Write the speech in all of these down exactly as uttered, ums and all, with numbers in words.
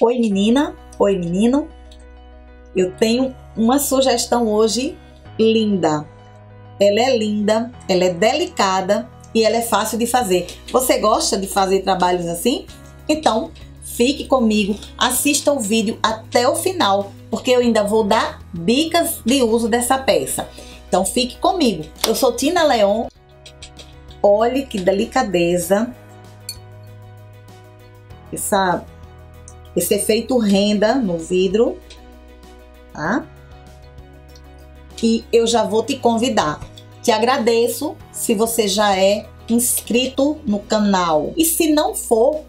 Oi menina, oi menino, eu tenho uma sugestão hoje linda. Ela é linda, ela é delicada e ela é fácil de fazer. Você gosta de fazer trabalhos assim? Então fique comigo, assista o vídeo até o final, porque eu ainda vou dar dicas de uso dessa peça. Então fique comigo, eu sou Tina Leon. Olhe que delicadeza, essa, esse efeito renda no vidro, tá? E eu já vou te convidar. Te agradeço se você já é inscrito no canal. E se não for,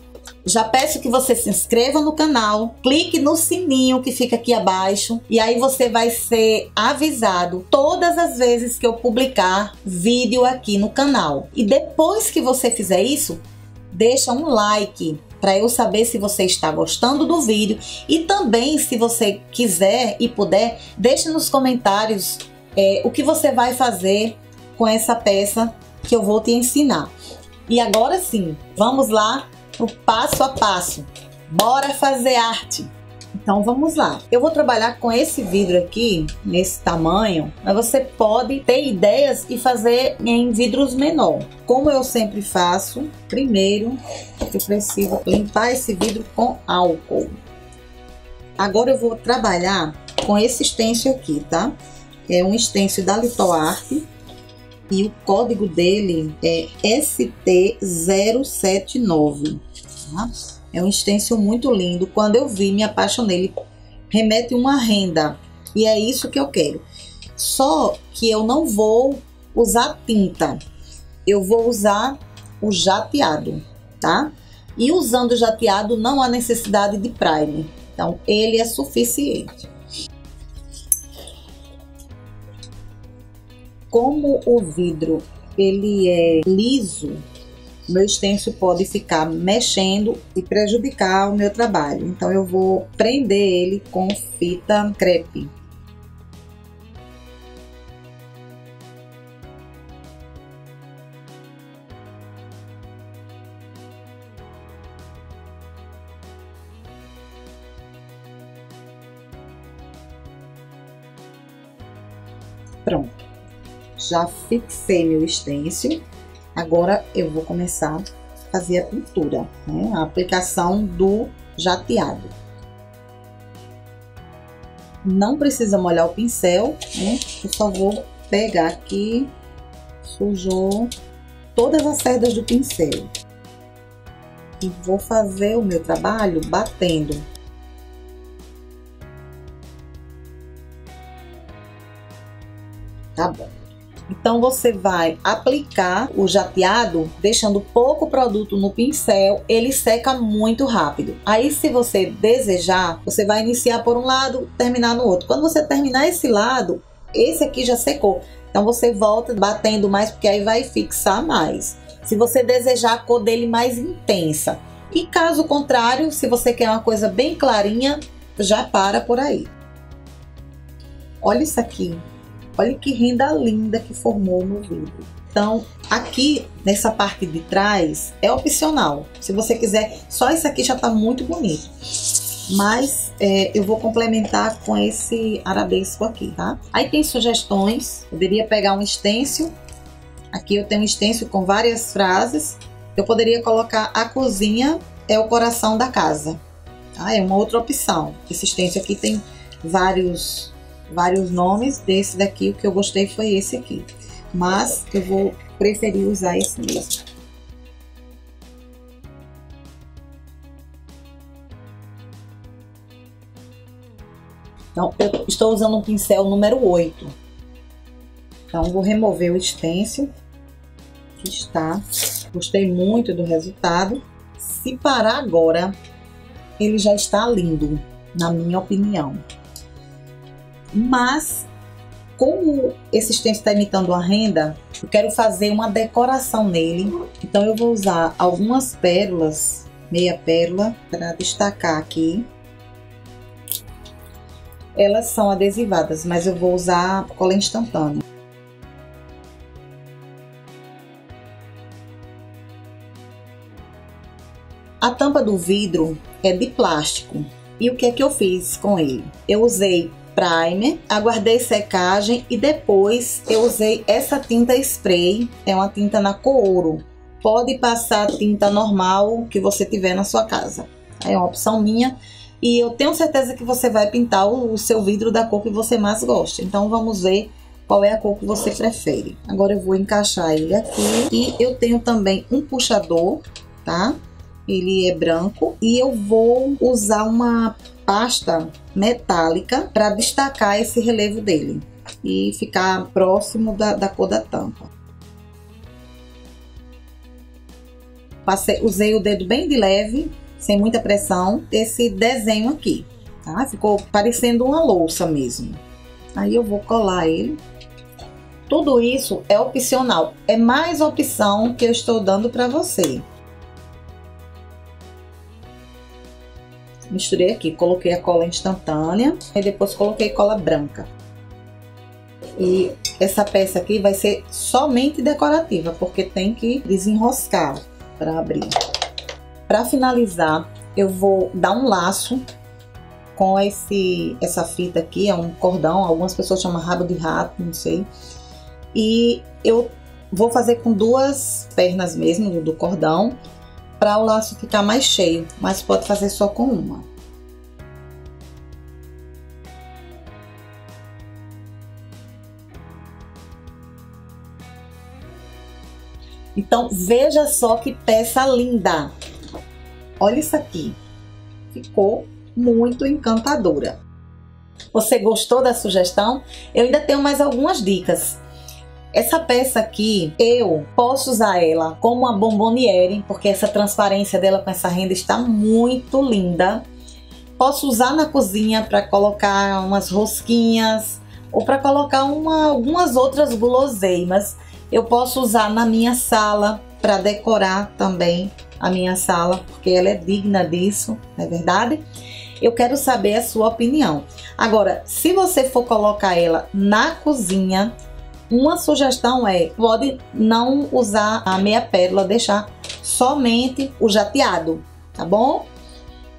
já peço que você se inscreva no canal, clique no sininho que fica aqui abaixo e aí você vai ser avisado todas as vezes que eu publicar vídeo aqui no canal. E depois que você fizer isso, deixa um like para eu saber se você está gostando do vídeo, e também, se você quiser e puder, deixe nos comentários é, o que você vai fazer com essa peça que eu vou te ensinar. E agora sim, vamos lá pro passo a passo. Bora fazer arte! Então vamos lá. Eu vou trabalhar com esse vidro aqui, nesse tamanho, mas você pode ter ideias e fazer em vidros menor. Como eu sempre faço, primeiro eu preciso limpar esse vidro com álcool. Agora eu vou trabalhar com esse stencil aqui, tá? É um stencil da Litoarte e o código dele é S T zero sete nove, tá? É um stencil muito lindo. Quando eu vi, me apaixonei. Ele remete uma renda. E é isso que eu quero. Só que eu não vou usar tinta. Eu vou usar o jateado, tá? E usando o jateado não há necessidade de primer. Então, ele é suficiente. Como o vidro, ele é liso, meu stencil pode ficar mexendo e prejudicar o meu trabalho. Então eu vou prender ele com fita crepe. Pronto. Já fixei meu stencil. Agora eu vou começar a fazer a pintura, né? A aplicação do jateado. Não precisa molhar o pincel, né? Eu só vou pegar aqui, sujou todas as cerdas do pincel. E vou fazer o meu trabalho batendo. Tá bom. Então você vai aplicar o jateado deixando pouco produto no pincel, ele seca muito rápido. Aí, se você desejar, você vai iniciar por um lado, terminar no outro. Quando você terminar esse lado, esse aqui já secou. Então você volta batendo mais, porque aí vai fixar mais. Se você desejar a cor dele mais intensa. E caso contrário, se você quer uma coisa bem clarinha, já para por aí. Olha isso aqui. Olha que renda linda que formou no vidro. Então, aqui nessa parte de trás é opcional. Se você quiser, só isso aqui já tá muito bonito. Mas é, eu vou complementar com esse arabesco aqui, tá? Aí tem sugestões. Poderia pegar um stencil. Aqui eu tenho um stencil com várias frases. Eu poderia colocar "a cozinha é o coração da casa". Ah, é uma outra opção. Esse stencil aqui tem vários... vários nomes. Desse daqui, o que eu gostei foi esse aqui, mas eu vou preferir usar esse mesmo. Então, eu estou usando um pincel número oito. Então, vou remover o stencil. Aqui está. Gostei muito do resultado. Se parar agora, ele já está lindo, na minha opinião. Mas, como esse stencil está imitando a renda, eu quero fazer uma decoração nele. Então eu vou usar algumas pérolas, meia pérola, para destacar aqui. Elas são adesivadas, mas eu vou usar cola instantânea. A A tampa do vidro é de plástico. E o que é que eu fiz com ele? Eu usei primer, aguardei secagem e depois eu usei essa tinta spray, é uma tinta na cor ouro. Pode passar tinta normal que você tiver na sua casa, é uma opção minha. E eu tenho certeza que você vai pintar o, o seu vidro da cor que você mais gosta. Então vamos ver qual é a cor que você prefere. Agora eu vou encaixar ele aqui. E eu tenho também um puxador, tá? Ele é branco. E eu vou usar uma pasta metálica para destacar esse relevo dele. E ficar próximo da, da cor da tampa. Passei, usei o dedo bem de leve, sem muita pressão, esse desenho aqui, tá? Ficou parecendo uma louça mesmo. Aí eu vou colar ele. Tudo isso é opcional, é mais opção que eu estou dando para você. Misturei aqui, coloquei a cola instantânea e depois coloquei cola branca. E essa peça aqui vai ser somente decorativa, porque tem que desenroscar para abrir. Para finalizar, eu vou dar um laço com esse, essa fita aqui, é um cordão, algumas pessoas chamam rabo de rato, não sei. E eu vou fazer com duas pernas mesmo do cordão, para o laço ficar mais cheio, mas pode fazer só com uma. Então, veja só que peça linda! Olha isso aqui, ficou muito encantadora. Você gostou da sugestão? Eu ainda tenho mais algumas dicas. Essa peça aqui, eu posso usar ela como uma bomboniere, porque essa transparência dela com essa renda está muito linda. Posso usar na cozinha para colocar umas rosquinhas ou para colocar uma, algumas outras guloseimas. Eu posso usar na minha sala para decorar também a minha sala, porque ela é digna disso, não é verdade? Eu quero saber a sua opinião. Agora, se você for colocar ela na cozinha, uma sugestão é, pode não usar a meia pérola, deixar somente o jateado, tá bom?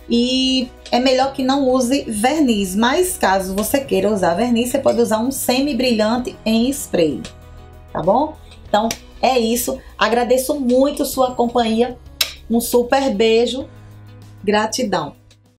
E é melhor que não use verniz, mas caso você queira usar verniz, você pode usar um semi-brilhante em spray, tá bom? Então, é isso. Agradeço muito sua companhia. Um super beijo, gratidão!